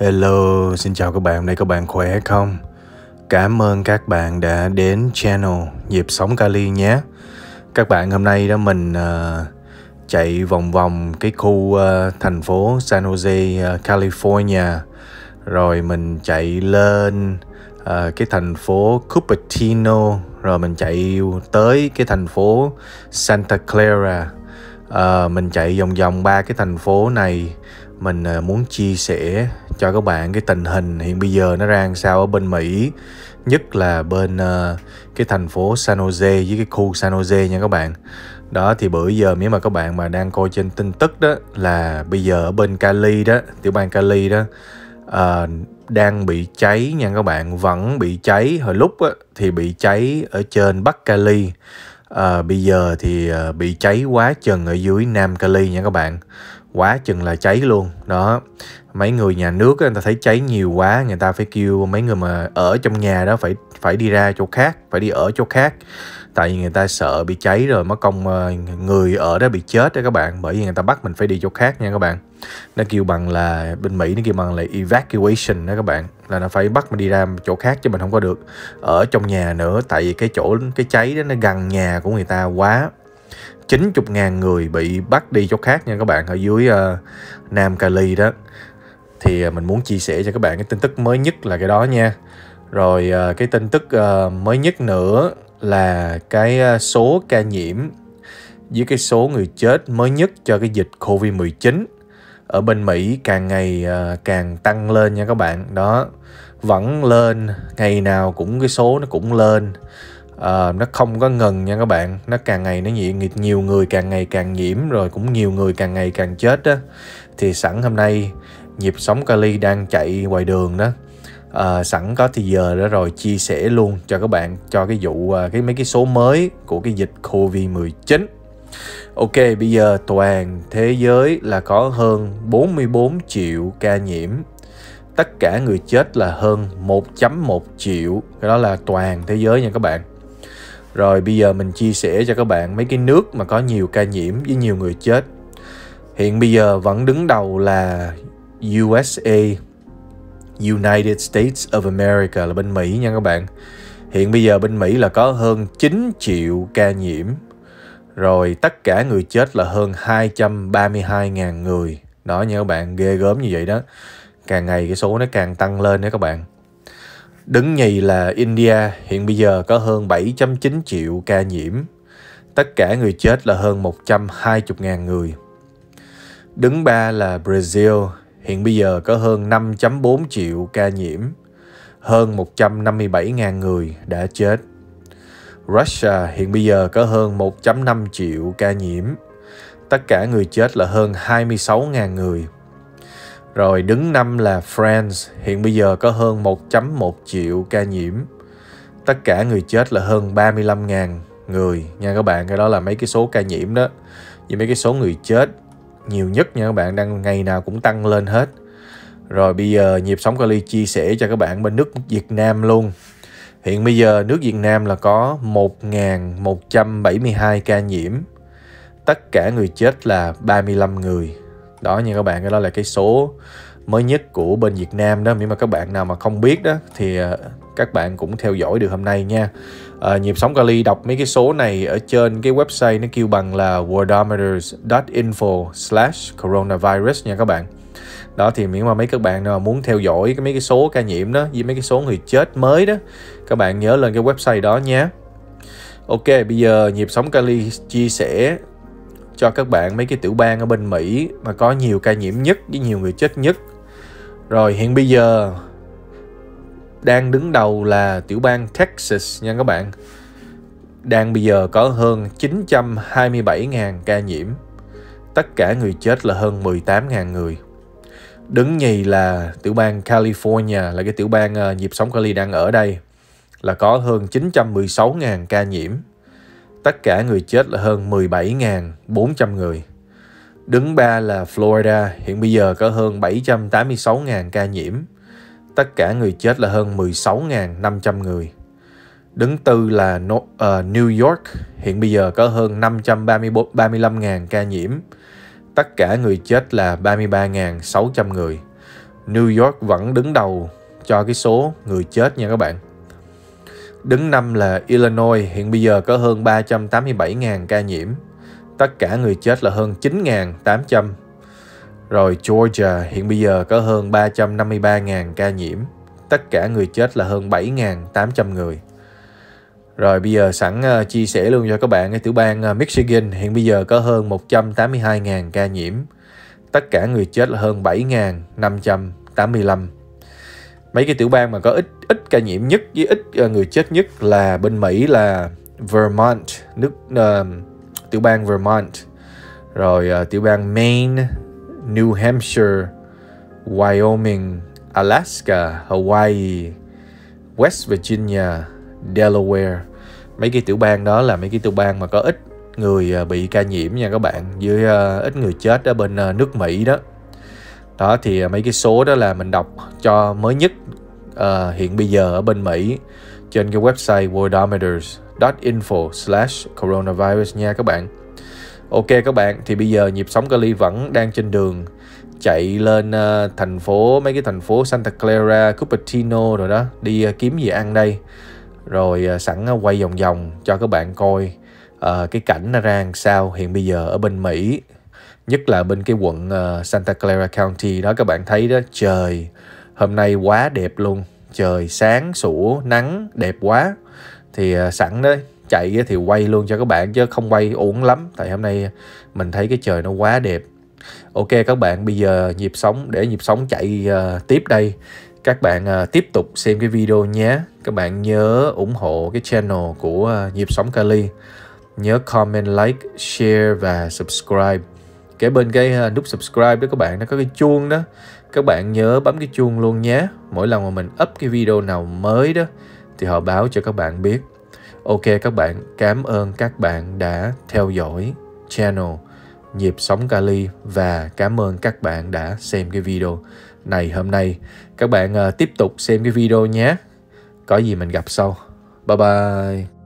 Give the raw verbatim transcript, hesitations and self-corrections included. Hello, xin chào các bạn, hôm nay các bạn khỏe không? Cảm ơn các bạn đã đến channel Nhịp Sống Cali nhé. Các bạn, hôm nay đó mình uh, chạy vòng vòng cái khu uh, thành phố San Jose, uh, California. Rồi mình chạy lên uh, cái thành phố Cupertino. Rồi mình chạy tới cái thành phố Santa Clara. uh, Mình chạy vòng vòng ba cái thành phố này. Mình muốn chia sẻ cho các bạn cái tình hình hiện bây giờ nó ra sao ở bên Mỹ, nhất là bên uh, cái thành phố San Jose với cái khu San Jose nha các bạn. Đó thì bữa giờ nếu mà các bạn mà đang coi trên tin tức đó là bây giờ ở bên Cali đó, tiểu bang Cali đó uh, đang bị cháy nha các bạn, vẫn bị cháy. Hồi lúc đó, thì bị cháy ở trên Bắc Cali, uh, bây giờ thì uh, bị cháy quá chừng ở dưới Nam Cali nha các bạn. Quá chừng là cháy luôn đó. Mấy người nhà nước người ta thấy cháy nhiều quá, người ta phải kêu mấy người mà ở trong nhà đó phải phải đi ra chỗ khác, phải đi ở chỗ khác, tại vì người ta sợ bị cháy rồi mất công người ở đó bị chết đó các bạn. Bởi vì người ta bắt mình phải đi chỗ khác nha các bạn. Nó kêu bằng là bên Mỹ nó kêu bằng là evacuation đó các bạn, là nó phải bắt mình đi ra chỗ khác chứ mình không có được ở trong nhà nữa, tại vì cái chỗ cái cháy đó nó gần nhà của người ta quá. Chín mươi nghìn người bị bắt đi chỗ khác nha các bạn, ở dưới uh, Nam Cali đó. Thì uh, mình muốn chia sẻ cho các bạn cái tin tức mới nhất là cái đó nha. Rồi uh, cái tin tức uh, mới nhất nữa là cái uh, số ca nhiễm với cái số người chết mới nhất cho cái dịch Covid mười chín ở bên Mỹ càng ngày uh, càng tăng lên nha các bạn. Đó, vẫn lên, ngày nào cũng cái số nó cũng lên. Uh, nó không có ngừng nha các bạn. Nó càng ngày nó nhiễm, nhiều người càng ngày càng nhiễm, rồi cũng nhiều người càng ngày càng chết đó. Thì sẵn hôm nay Nhịp Sống Cali đang chạy ngoài đường đó, uh, sẵn có thì giờ đó rồi chia sẻ luôn cho các bạn, cho cái vụ uh, cái mấy cái số mới của cái dịch Covid mười chín. Ok, bây giờ toàn thế giới là có hơn bốn mươi bốn triệu ca nhiễm, tất cả người chết là hơn một chấm một triệu. Cái đó là toàn thế giới nha các bạn. Rồi bây giờ mình chia sẻ cho các bạn mấy cái nước mà có nhiều ca nhiễm với nhiều người chết. Hiện bây giờ vẫn đứng đầu là u ét a, United States of America, là bên Mỹ nha các bạn. Hiện bây giờ bên Mỹ là có hơn chín triệu ca nhiễm. Rồi tất cả người chết là hơn hai trăm ba mươi hai nghìn người. Đó nha các bạn, ghê gớm như vậy đó. Càng ngày cái số nó càng tăng lên đó các bạn. Đứng nhì là India, hiện bây giờ có hơn bảy chấm chín triệu ca nhiễm. Tất cả người chết là hơn một trăm hai mươi nghìn người. Đứng ba là Brazil, hiện bây giờ có hơn năm chấm bốn triệu ca nhiễm. Hơn một trăm năm mươi bảy nghìn người đã chết. Russia hiện bây giờ có hơn một chấm năm triệu ca nhiễm. Tất cả người chết là hơn hai mươi sáu nghìn người. Rồi đứng năm là France, hiện bây giờ có hơn một chấm một triệu ca nhiễm. Tất cả người chết là hơn ba mươi lăm nghìn người nha các bạn. Cái đó là mấy cái số ca nhiễm đó, với mấy cái số người chết nhiều nhất nha các bạn, đang ngày nào cũng tăng lên hết. Rồi bây giờ Nhịp Sống Cali chia sẻ cho các bạn bên nước Việt Nam luôn. Hiện bây giờ nước Việt Nam là có một nghìn một trăm bảy mươi hai ca nhiễm. Tất cả người chết là ba mươi lăm người. Đó nha các bạn, cái đó là cái số mới nhất của bên Việt Nam đó. Nếu mà các bạn nào mà không biết đó thì các bạn cũng theo dõi được hôm nay nha. à, Nhịp Sống Cali đọc mấy cái số này ở trên cái website nó kêu bằng là worldometers dot info slash coronavirus nha các bạn. Đó thì miễn mà mấy các bạn nào muốn theo dõi cái mấy cái số ca nhiễm đó với mấy cái số người chết mới đó, các bạn nhớ lên cái website đó nha. Ok, bây giờ Nhịp Sống Cali chia sẻ cho các bạn mấy cái tiểu bang ở bên Mỹ mà có nhiều ca nhiễm nhất với nhiều người chết nhất. Rồi hiện bây giờ đang đứng đầu là tiểu bang Texas nha các bạn. Đang bây giờ có hơn chín trăm hai mươi bảy nghìn ca nhiễm. Tất cả người chết là hơn mười tám nghìn người. Đứng nhì là tiểu bang California, là cái tiểu bang Nhịp Sống Cali đang ở đây, là có hơn chín trăm mười sáu nghìn ca nhiễm. Tất cả người chết là hơn mười bảy nghìn bốn trăm người. Đứng ba là Florida, hiện bây giờ có hơn bảy trăm tám mươi sáu nghìn ca nhiễm. Tất cả người chết là hơn mười sáu nghìn năm trăm người. Đứng tư là New York, hiện bây giờ có hơn năm trăm ba mươi lăm nghìn ca nhiễm. Tất cả người chết là ba mươi ba nghìn sáu trăm người. New York vẫn đứng đầu cho cái số người chết nha các bạn. Đứng năm là Illinois, hiện bây giờ có hơn ba trăm tám mươi bảy nghìn ca nhiễm. Tất cả người chết là hơn chín nghìn tám trăm. Rồi Georgia, hiện bây giờ có hơn ba trăm năm mươi ba nghìn ca nhiễm. Tất cả người chết là hơn bảy nghìn tám trăm người. Rồi bây giờ sẵn uh, chia sẻ luôn cho các bạn cái tiểu bang uh, Michigan, hiện bây giờ có hơn một trăm tám mươi hai nghìn ca nhiễm. Tất cả người chết là hơn bảy nghìn năm trăm tám mươi lăm. Mấy cái tiểu bang mà có ít ít ca nhiễm nhất với ít uh, người chết nhất là bên Mỹ là Vermont, nước uh, tiểu bang Vermont. Rồi uh, tiểu bang Maine, New Hampshire, Wyoming, Alaska, Hawaii, West Virginia, Delaware. Mấy cái tiểu bang đó là mấy cái tiểu bang mà có ít người bị ca nhiễm nha các bạn, với uh, ít người chết ở bên uh, nước Mỹ đó. Đó thì mấy cái số đó là mình đọc cho mới nhất uh, hiện bây giờ ở bên Mỹ trên cái website worldometers dot info slash coronavirus nha các bạn. Ok các bạn, thì bây giờ Nhịp Sống Cali vẫn đang trên đường chạy lên uh, thành phố, mấy cái thành phố Santa Clara, Cupertino rồi đó, đi uh, kiếm gì ăn đây. Rồi uh, sẵn uh, quay vòng vòng cho các bạn coi uh, cái cảnh nó ra làm sao hiện bây giờ ở bên Mỹ. Nhất là bên cái quận uh, Santa Clara County đó các bạn thấy đó, trời hôm nay quá đẹp luôn. Trời sáng, sủa, nắng, đẹp quá. Thì uh, sẵn đấy, chạy thì quay luôn cho các bạn chứ không quay uổng lắm. Tại hôm nay mình thấy cái trời nó quá đẹp. Ok các bạn, bây giờ Nhịp Sống, để Nhịp Sống chạy uh, tiếp đây. Các bạn uh, tiếp tục xem cái video nhé. Các bạn nhớ ủng hộ cái channel của uh, Nhịp Sống Cali. Nhớ comment, like, share và subscribe. Kế bên cái uh, nút subscribe đó các bạn, nó có cái chuông đó. Các bạn nhớ bấm cái chuông luôn nhé. Mỗi lần mà mình up cái video nào mới đó thì họ báo cho các bạn biết. Ok các bạn, cảm ơn các bạn đã theo dõi channel Nhịp Sống Cali và cảm ơn các bạn đã xem cái video này hôm nay. Các bạn uh, tiếp tục xem cái video nhé. Có gì mình gặp sau. Bye bye.